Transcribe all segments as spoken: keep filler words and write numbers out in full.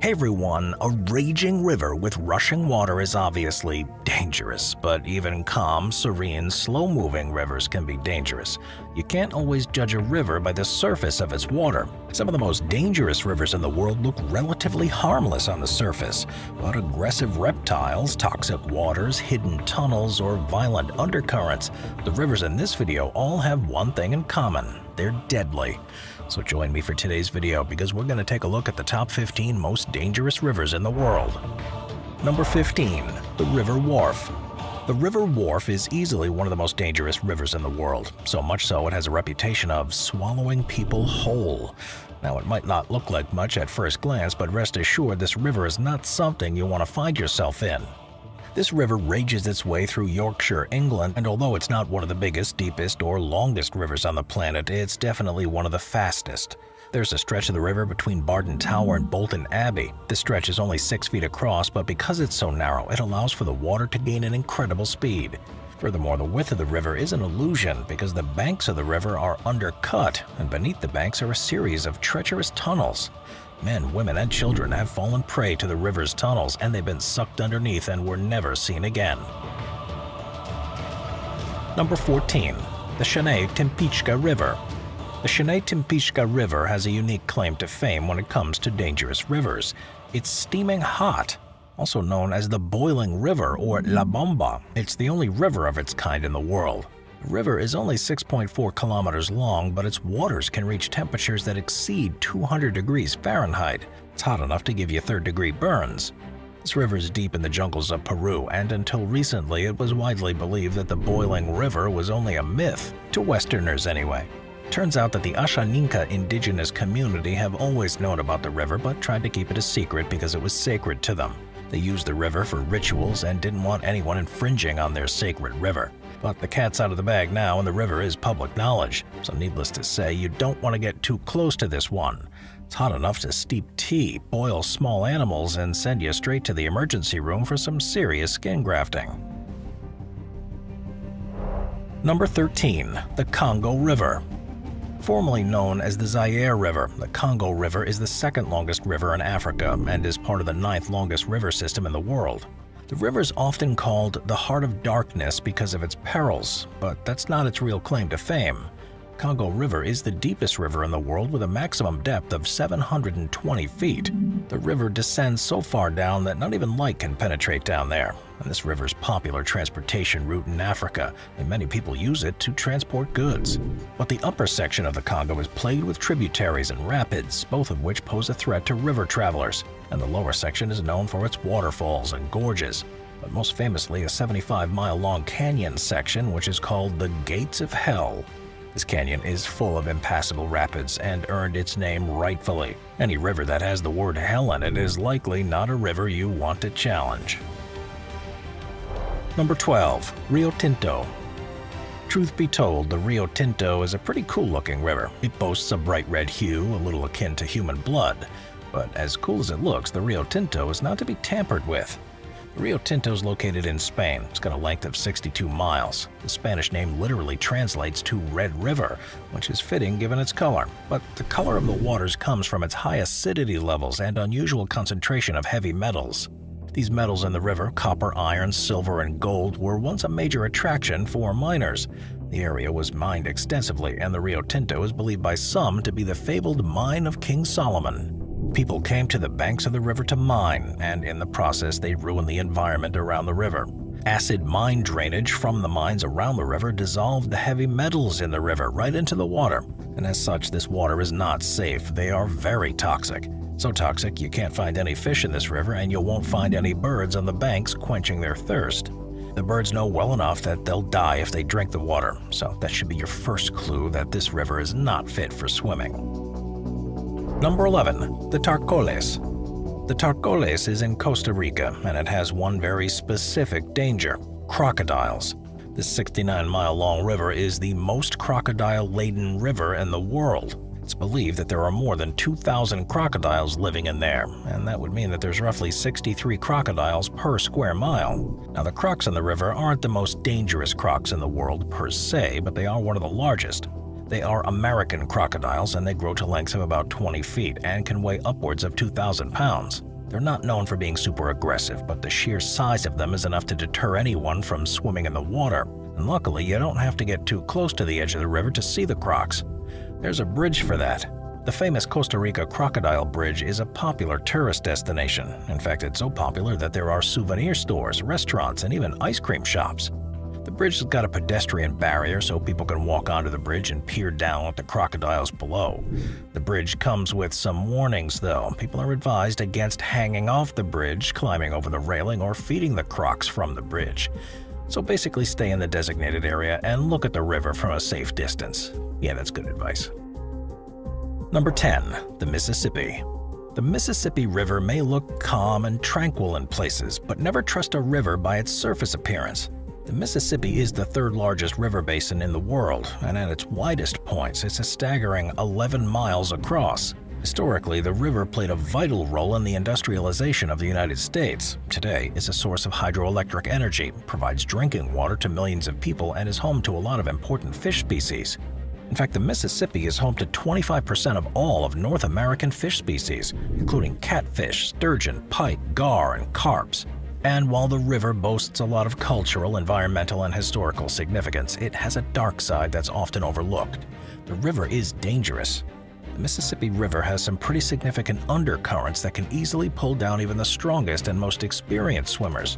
Hey everyone, a raging river with rushing water is obviously dangerous, but even calm, serene, slow-moving rivers can be dangerous. You can't always judge a river by the surface of its water. Some of the most dangerous rivers in the world look relatively harmless on the surface, but aggressive reptiles, toxic waters, hidden tunnels, or violent undercurrents, the rivers in this video all have one thing in common: they're deadly. So join me for today's video because we're going to take a look at the top fifteen most dangerous rivers in the world. Number fifteen. The River Wharf. The River Wharf is easily one of the most dangerous rivers in the world, so much so it has a reputation of swallowing people whole. Now, it might not look like much at first glance, but rest assured this river is not something you want to find yourself in. This river rages its way through Yorkshire, England, and although it's not one of the biggest, deepest, or longest rivers on the planet, it's definitely one of the fastest. There's a stretch of the river between Barton Tower and Bolton Abbey. This stretch is only six feet across, but because it's so narrow, it allows for the water to gain an incredible speed. Furthermore, the width of the river is an illusion because the banks of the river are undercut, and beneath the banks are a series of treacherous tunnels. Men, women, and children have fallen prey to the river's tunnels, and they've been sucked underneath and were never seen again. Number fourteen. The Shanay-Tempishka River. The Shanay-Tempishka River has a unique claim to fame when it comes to dangerous rivers. It's steaming hot, also known as the Boiling River or La Bomba. It's the only river of its kind in the world. The river is only six point four kilometers long, but its waters can reach temperatures that exceed two hundred degrees Fahrenheit. It's hot enough to give you third-degree burns. This river is deep in the jungles of Peru, and until recently it was widely believed that the Boiling River was only a myth, to Westerners anyway. Turns out that the Ashaninka indigenous community have always known about the river but tried to keep it a secret because it was sacred to them. They used the river for rituals and didn't want anyone infringing on their sacred river. But the cat's out of the bag now and the river is public knowledge, so needless to say, you don't want to get too close to this one. It's hot enough to steep tea, boil small animals, and send you straight to the emergency room for some serious skin grafting. Number thirteen. The Congo River. Formerly known as the Zaire River, the Congo River is the second longest river in Africa and is part of the ninth longest river system in the world. The river is often called the Heart of Darkness because of its perils, but that's not its real claim to fame. Congo River is the deepest river in the world with a maximum depth of seven hundred twenty feet. The river descends so far down that not even light can penetrate down there. And this river's popular transportation route in Africa, and many people use it to transport goods. But the upper section of the Congo is plagued with tributaries and rapids, both of which pose a threat to river travelers. And the lower section is known for its waterfalls and gorges, but most famously a seventy-five mile long canyon section which is called the Gates of Hell. This canyon is full of impassable rapids and earned its name rightfully. Any river that has the word hell in it is likely not a river you want to challenge. Number twelve. Rio Tinto. Truth be told, the Rio Tinto is a pretty cool-looking river. It boasts a bright red hue, a little akin to human blood. But as cool as it looks, the Rio Tinto is not to be tampered with. Rio Tinto is located in Spain. It's got a length of sixty-two miles. The Spanish name literally translates to Red River, which is fitting given its color. But the color of the waters comes from its high acidity levels and unusual concentration of heavy metals. These metals in the river, copper, iron, silver, and gold, were once a major attraction for miners. The area was mined extensively, and the Rio Tinto is believed by some to be the fabled mine of King Solomon. People came to the banks of the river to mine, and in the process they ruined the environment around the river. Acid mine drainage from the mines around the river dissolved the heavy metals in the river right into the water, and as such this water is not safe. They are very toxic. So toxic you can't find any fish in this river, and you won't find any birds on the banks quenching their thirst. The birds know well enough that they'll die if they drink the water, so that should be your first clue that this river is not fit for swimming. Number eleven. The Tarcoles. The Tarcoles is in Costa Rica, and it has one very specific danger: crocodiles. This sixty-nine mile long river is the most crocodile-laden river in the world. It's believed that there are more than two thousand crocodiles living in there, and that would mean that there's roughly sixty-three crocodiles per square mile. Now, the crocs in the river aren't the most dangerous crocs in the world per se, but they are one of the largest. They are American crocodiles, and they grow to lengths of about twenty feet and can weigh upwards of two thousand pounds. They're not known for being super aggressive, but the sheer size of them is enough to deter anyone from swimming in the water. And luckily, you don't have to get too close to the edge of the river to see the crocs. There's a bridge for that. The famous Costa Rica Crocodile Bridge is a popular tourist destination. In fact, it's so popular that there are souvenir stores, restaurants, and even ice cream shops. The bridge has got a pedestrian barrier so people can walk onto the bridge and peer down at the crocodiles below. The bridge comes with some warnings, though. People are advised against hanging off the bridge, climbing over the railing, or feeding the crocs from the bridge. So basically stay in the designated area and look at the river from a safe distance. Yeah, that's good advice. Number ten. The Mississippi. The Mississippi River may look calm and tranquil in places, but never trust a river by its surface appearance. The Mississippi is the third largest river basin in the world, and at its widest points, it's a staggering eleven miles across. Historically, the river played a vital role in the industrialization of the United States. Today, it's a source of hydroelectric energy, provides drinking water to millions of people, and is home to a lot of important fish species. In fact, the Mississippi is home to twenty-five percent of all of North American fish species, including catfish, sturgeon, pike, gar, and carps. And while the river boasts a lot of cultural, environmental, and historical significance, it has a dark side that's often overlooked. The river is dangerous. The Mississippi River has some pretty significant undercurrents that can easily pull down even the strongest and most experienced swimmers.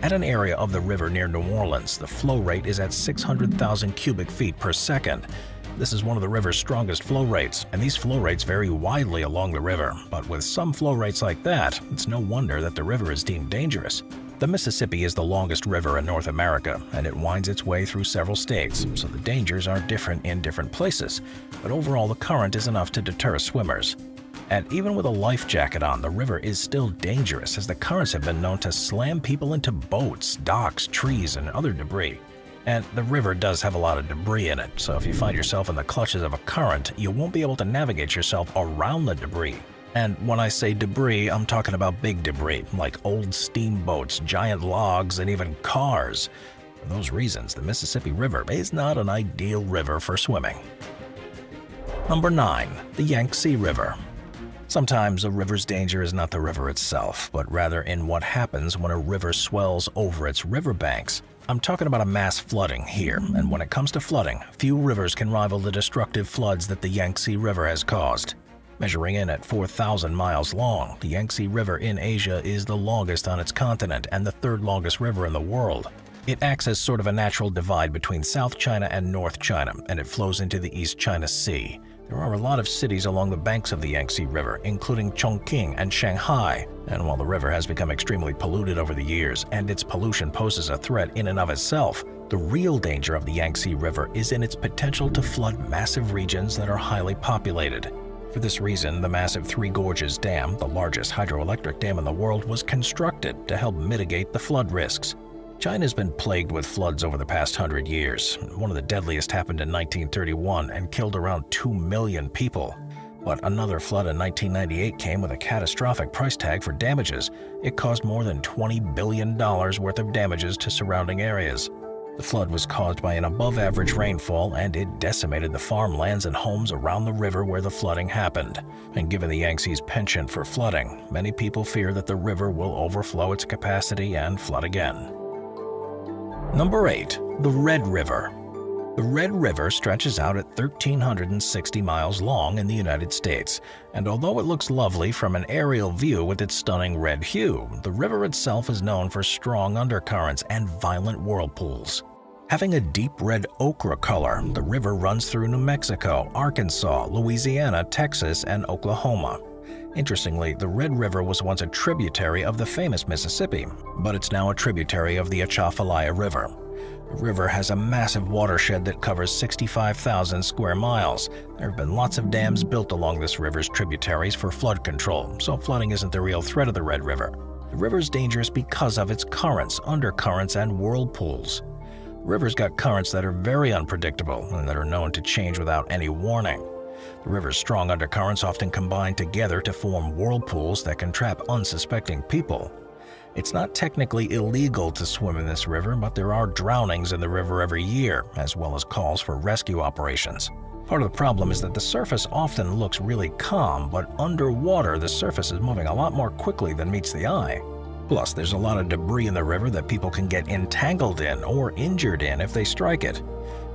At an area of the river near New Orleans, the flow rate is at six hundred thousand cubic feet per second. This is one of the river's strongest flow rates, and these flow rates vary widely along the river. But with some flow rates like that, it's no wonder that the river is deemed dangerous. The Mississippi is the longest river in North America, and it winds its way through several states, so the dangers are different in different places. But overall, the current is enough to deter swimmers. And even with a life jacket on, the river is still dangerous, as the currents have been known to slam people into boats, docks, trees, and other debris. And the river does have a lot of debris in it, so if you find yourself in the clutches of a current, you won't be able to navigate yourself around the debris. And when I say debris, I'm talking about big debris, like old steamboats, giant logs, and even cars. For those reasons, the Mississippi River is not an ideal river for swimming. Number nine. The Yangtze River. Sometimes a river's danger is not the river itself, but rather in what happens when a river swells over its riverbanks. I'm talking about a mass flooding here, and when it comes to flooding, few rivers can rival the destructive floods that the Yangtze River has caused. Measuring in at four thousand miles long, the Yangtze River in Asia is the longest on its continent and the third longest river in the world. It acts as sort of a natural divide between South China and North China, and it flows into the East China Sea. There are a lot of cities along the banks of the Yangtze River, including Chongqing and Shanghai. And while the river has become extremely polluted over the years, and its pollution poses a threat in and of itself, the real danger of the Yangtze River is in its potential to flood massive regions that are highly populated. For this reason, the massive Three Gorges Dam, the largest hydroelectric dam in the world, was constructed to help mitigate the flood risks. China's been plagued with floods over the past hundred years. One of the deadliest happened in nineteen thirty-one and killed around two million people. But another flood in nineteen ninety-eight came with a catastrophic price tag for damages. It caused more than twenty billion dollars worth of damages to surrounding areas. The flood was caused by an above-average rainfall, and it decimated the farmlands and homes around the river where the flooding happened. And given the Yangtze's penchant for flooding, many people fear that the river will overflow its capacity and flood again. Number eight. The Red River. The Red River stretches out at one thousand three hundred sixty miles long in the United States, and although it looks lovely from an aerial view with its stunning red hue, the river itself is known for strong undercurrents and violent whirlpools. Having a deep red ochre color, the river runs through New Mexico, Arkansas, Louisiana, Texas, and Oklahoma. Interestingly, the Red River was once a tributary of the famous Mississippi, but it's now a tributary of the Atchafalaya River. The river has a massive watershed that covers sixty-five thousand square miles. There have been lots of dams built along this river's tributaries for flood control, so flooding isn't the real threat of the Red River. The river's dangerous because of its currents, undercurrents, and whirlpools. The river's got currents that are very unpredictable and that are known to change without any warning. The river's strong undercurrents often combine together to form whirlpools that can trap unsuspecting people. It's not technically illegal to swim in this river, but there are drownings in the river every year, as well as calls for rescue operations. Part of the problem is that the surface often looks really calm, but underwater the surface is moving a lot more quickly than meets the eye. Plus, there's a lot of debris in the river that people can get entangled in or injured in if they strike it.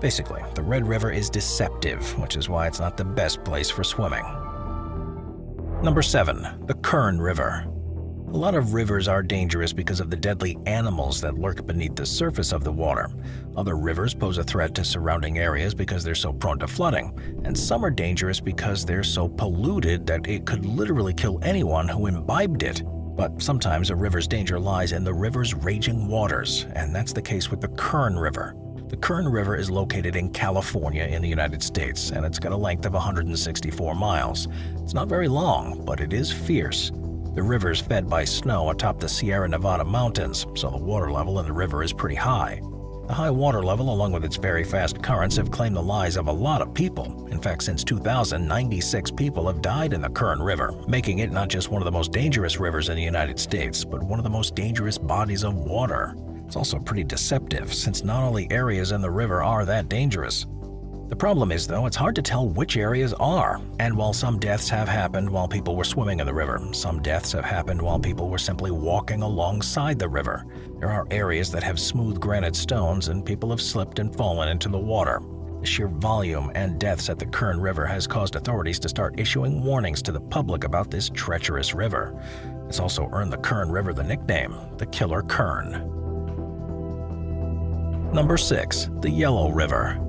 Basically, the Red River is deceptive, which is why it's not the best place for swimming. Number seven, the Kern River. A lot of rivers are dangerous because of the deadly animals that lurk beneath the surface of the water. Other rivers pose a threat to surrounding areas because they're so prone to flooding, and some are dangerous because they're so polluted that it could literally kill anyone who imbibed it. But sometimes a river's danger lies in the river's raging waters, and that's the case with the Kern River. The Kern River is located in California in the United States, and it's got a length of one hundred sixty-four miles. It's not very long, but it is fierce. The river is fed by snow atop the Sierra Nevada mountains, so the water level in the river is pretty high. The high water level, along with its very fast currents, have claimed the lives of a lot of people. In fact, since two thousand, ninety-six people have died in the Kern River, making it not just one of the most dangerous rivers in the United States, but one of the most dangerous bodies of water. It's also pretty deceptive, since not only areas in the river are that dangerous. The problem is, though, it's hard to tell which areas are. And while some deaths have happened while people were swimming in the river, some deaths have happened while people were simply walking alongside the river. There are areas that have smooth granite stones, and people have slipped and fallen into the water. The sheer volume and deaths at the Kern River has caused authorities to start issuing warnings to the public about this treacherous river. It's also earned the Kern River the nickname, the Killer Kern. Number six, the Yellow River.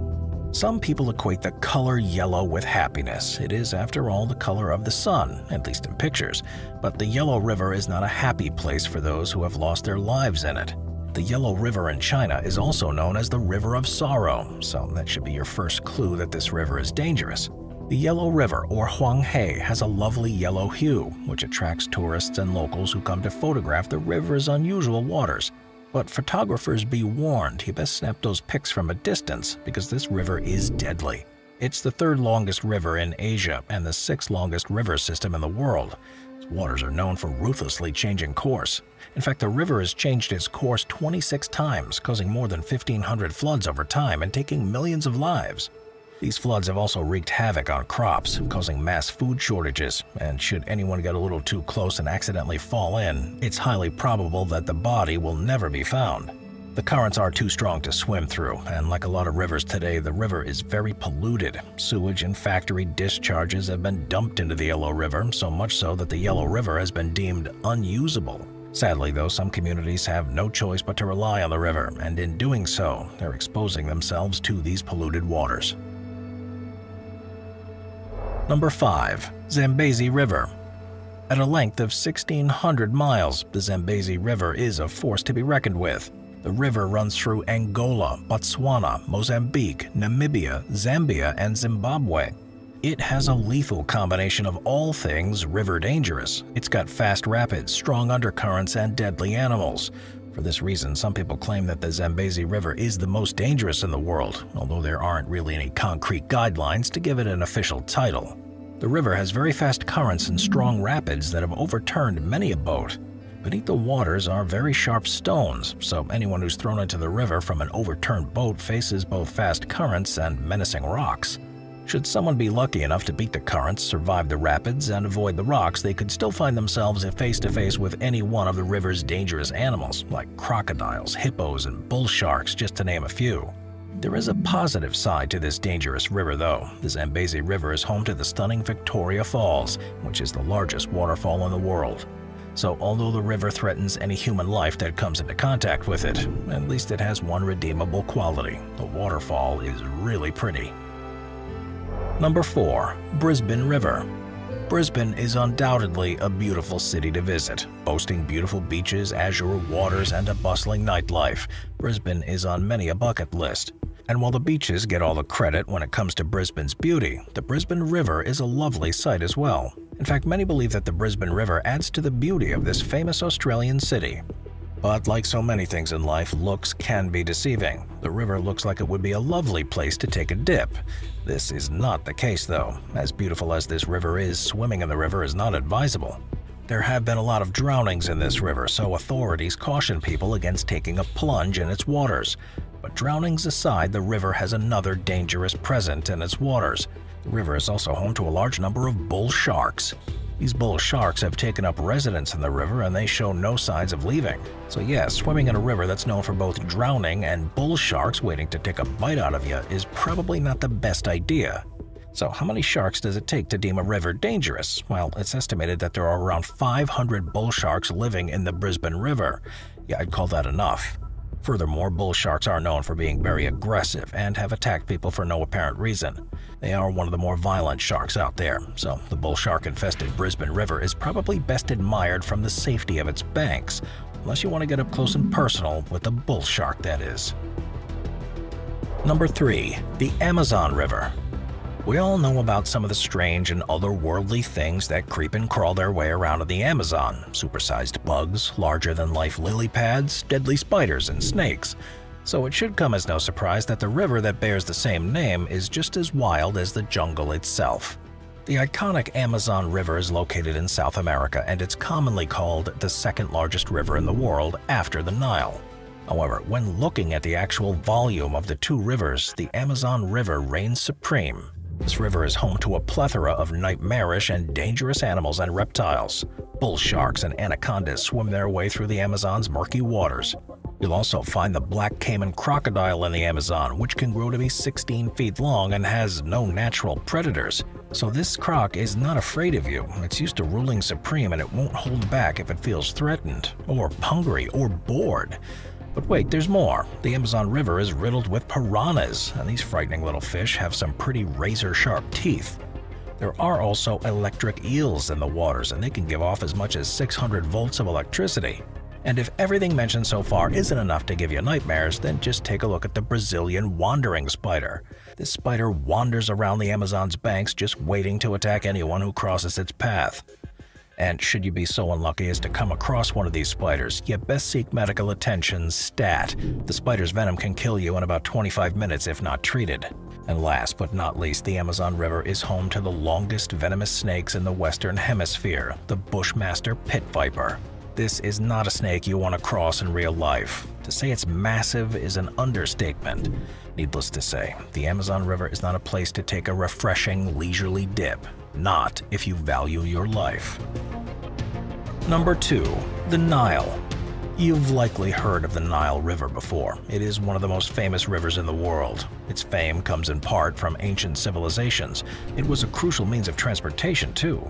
Some people equate the color yellow with happiness. It is, after all, the color of the sun, at least in pictures. But the Yellow River is not a happy place for those who have lost their lives in it. The Yellow River in China is also known as the River of Sorrow, so that should be your first clue that this river is dangerous. The Yellow River, or Huang He, has a lovely yellow hue, which attracts tourists and locals who come to photograph the river's unusual waters. But photographers, be warned, you best snap those pics from a distance, because this river is deadly. It's the third longest river in Asia and the sixth longest river system in the world. Its waters are known for ruthlessly changing course. In fact, the river has changed its course twenty-six times, causing more than fifteen hundred floods over time and taking millions of lives. These floods have also wreaked havoc on crops, causing mass food shortages, and should anyone get a little too close and accidentally fall in, it's highly probable that the body will never be found. The currents are too strong to swim through, and like a lot of rivers today, the river is very polluted. Sewage and factory discharges have been dumped into the Yellow River, so much so that the Yellow River has been deemed unusable. Sadly, though, some communities have no choice but to rely on the river, and in doing so, they're exposing themselves to these polluted waters. Number five, Zambezi River. At a length of sixteen hundred miles, the Zambezi River is a force to be reckoned with. The river runs through Angola, Botswana, Mozambique, Namibia, Zambia, and Zimbabwe. It has a lethal combination of all things river dangerous. It's got fast rapids, strong undercurrents, and deadly animals. For this reason, some people claim that the Zambezi River is the most dangerous in the world, although there aren't really any concrete guidelines to give it an official title. The river has very fast currents and strong rapids that have overturned many a boat. Beneath the waters are very sharp stones, so anyone who's thrown into the river from an overturned boat faces both fast currents and menacing rocks. Should someone be lucky enough to beat the currents, survive the rapids, and avoid the rocks, they could still find themselves face-to-face with any one of the river's dangerous animals, like crocodiles, hippos, and bull sharks, just to name a few. There is a positive side to this dangerous river, though. The Zambezi River is home to the stunning Victoria Falls, which is the largest waterfall in the world. So although the river threatens any human life that comes into contact with it, at least it has one redeemable quality. The waterfall is really pretty. Number four, Brisbane River. Brisbane is undoubtedly a beautiful city to visit. Boasting beautiful beaches, azure waters, and a bustling nightlife, Brisbane is on many a bucket list. And while the beaches get all the credit when it comes to Brisbane's beauty, the Brisbane River is a lovely sight as well. In fact, many believe that the Brisbane River adds to the beauty of this famous Australian city. But like so many things in life, looks can be deceiving. The river looks like it would be a lovely place to take a dip. This is not the case, though. As beautiful as this river is, swimming in the river is not advisable. There have been a lot of drownings in this river, so authorities caution people against taking a plunge in its waters. But drownings aside, the river has another dangerous presence in its waters. The river is also home to a large number of bull sharks. These bull sharks have taken up residence in the river and they show no signs of leaving. So yeah, swimming in a river that's known for both drowning and bull sharks waiting to take a bite out of you is probably not the best idea. So how many sharks does it take to deem a river dangerous? Well, it's estimated that there are around five hundred bull sharks living in the Brisbane River. Yeah, I'd call that enough. Furthermore, bull sharks are known for being very aggressive and have attacked people for no apparent reason. They are one of the more violent sharks out there, so the bull shark-infested Brisbane River is probably best admired from the safety of its banks, unless you want to get up close and personal with the bull shark, that is. Number three, the Amazon River. We all know about some of the strange and otherworldly things that creep and crawl their way around in the Amazon. Supersized bugs, larger-than-life lily pads, deadly spiders, and snakes. So it should come as no surprise that the river that bears the same name is just as wild as the jungle itself. The iconic Amazon River is located in South America, and it's commonly called the second largest river in the world after the Nile. However, when looking at the actual volume of the two rivers, the Amazon River reigns supreme. This river is home to a plethora of nightmarish and dangerous animals and reptiles. Bull sharks and anacondas swim their way through the Amazon's murky waters. You'll also find the black Cayman crocodile in the Amazon, which can grow to be sixteen feet long and has no natural predators. So this croc is not afraid of you. It's used to ruling supreme and it won't hold back if it feels threatened, or hungry, or bored. But wait, there's more. The Amazon River is riddled with piranhas, and these frightening little fish have some pretty razor-sharp teeth. There are also electric eels in the waters, and they can give off as much as six hundred volts of electricity. And if everything mentioned so far isn't enough to give you nightmares, then just take a look at the Brazilian wandering spider. This spider wanders around the Amazon's banks just waiting to attack anyone who crosses its path. And should you be so unlucky as to come across one of these spiders, you best seek medical attention stat. The spider's venom can kill you in about twenty-five minutes if not treated. And last but not least, the Amazon River is home to the longest venomous snakes in the Western Hemisphere, the Bushmaster Pit Viper. This is not a snake you want to cross in real life. To say it's massive is an understatement. Needless to say, the Amazon River is not a place to take a refreshing, leisurely dip. Not if you value your life. Number two, the Nile. You've likely heard of the Nile River before. It is one of the most famous rivers in the world. Its fame comes in part from ancient civilizations. It was a crucial means of transportation, too.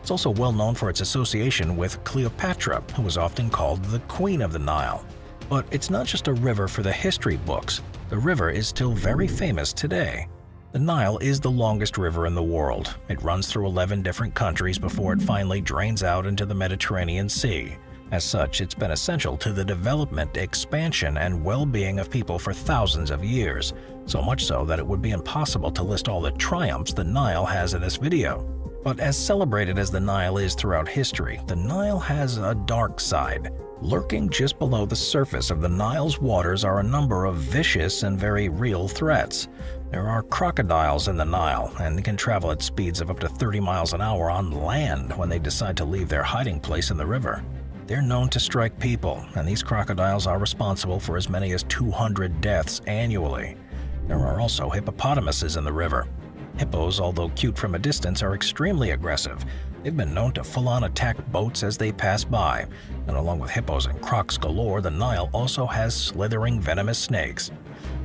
It's also well known for its association with Cleopatra, who was often called the Queen of the Nile. But it's not just a river for the history books. The river is still very famous today. The Nile is the longest river in the world. It runs through eleven different countries before it finally drains out into the Mediterranean Sea. As such, it's been essential to the development, expansion, and well-being of people for thousands of years, so much so that it would be impossible to list all the triumphs the Nile has in this video. But as celebrated as the Nile is throughout history, the Nile has a dark side. Lurking just below the surface of the Nile's waters are a number of vicious and very real threats. There are crocodiles in the Nile, and they can travel at speeds of up to thirty miles an hour on land when they decide to leave their hiding place in the river. They're known to strike people, and these crocodiles are responsible for as many as two hundred deaths annually. There are also hippopotamuses in the river. Hippos, although cute from a distance, are extremely aggressive. They've been known to full-on attack boats as they pass by, and along with hippos and crocs galore, the Nile also has slithering venomous snakes.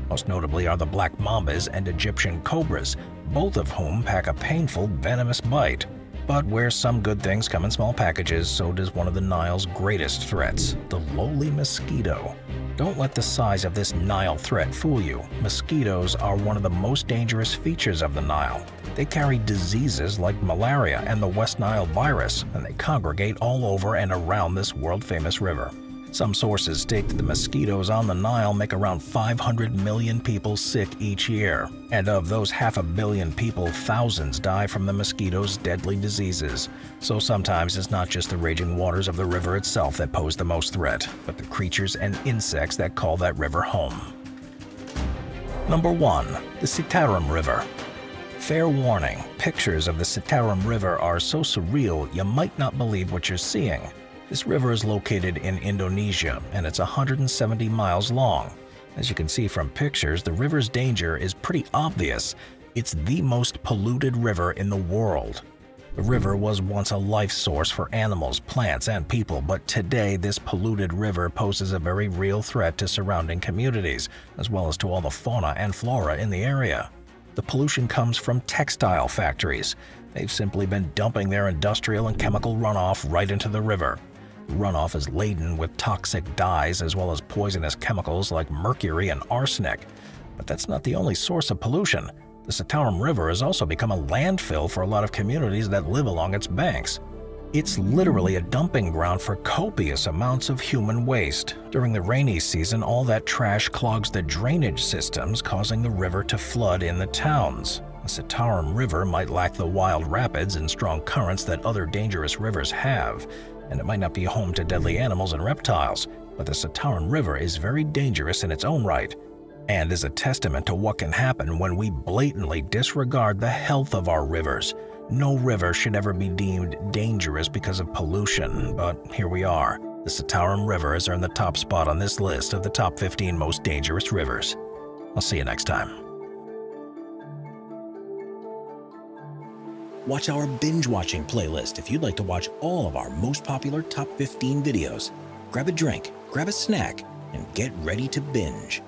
Most notably are the black mambas and Egyptian cobras, both of whom pack a painful venomous bite. But where some good things come in small packages, so does one of the Nile's greatest threats, the lowly mosquito. Don't let the size of this Nile threat fool you. Mosquitoes are one of the most dangerous features of the Nile. They carry diseases like malaria and the West Nile virus, and they congregate all over and around this world-famous river. Some sources state that the mosquitoes on the Nile make around five hundred million people sick each year. And of those half a billion people, thousands die from the mosquitoes' deadly diseases. So sometimes it's not just the raging waters of the river itself that pose the most threat, but the creatures and insects that call that river home. Number one, the Citarum River. Fair warning, pictures of the Citarum River are so surreal you might not believe what you're seeing. This river is located in Indonesia and it's one hundred seventy miles long. As you can see from pictures, the river's danger is pretty obvious. It's the most polluted river in the world. The river was once a life source for animals, plants, and people, but today this polluted river poses a very real threat to surrounding communities, as well as to all the fauna and flora in the area. The pollution comes from textile factories. They've simply been dumping their industrial and chemical runoff right into the river. Runoff is laden with toxic dyes as well as poisonous chemicals like mercury and arsenic. But that's not the only source of pollution. The Citarum River has also become a landfill for a lot of communities that live along its banks. It's literally a dumping ground for copious amounts of human waste. During the rainy season, all that trash clogs the drainage systems, causing the river to flood in the towns. The Citarum River might lack the wild rapids and strong currents that other dangerous rivers have, and it might not be home to deadly animals and reptiles, but the Citarum River is very dangerous in its own right, and is a testament to what can happen when we blatantly disregard the health of our rivers. No river should ever be deemed dangerous because of pollution, but here we are. The Citarum River has earned the top spot on this list of the top fifteen most dangerous rivers. I'll see you next time. Watch our binge-watching playlist if you'd like to watch all of our most popular top fifteen videos. Grab a drink, grab a snack, and get ready to binge.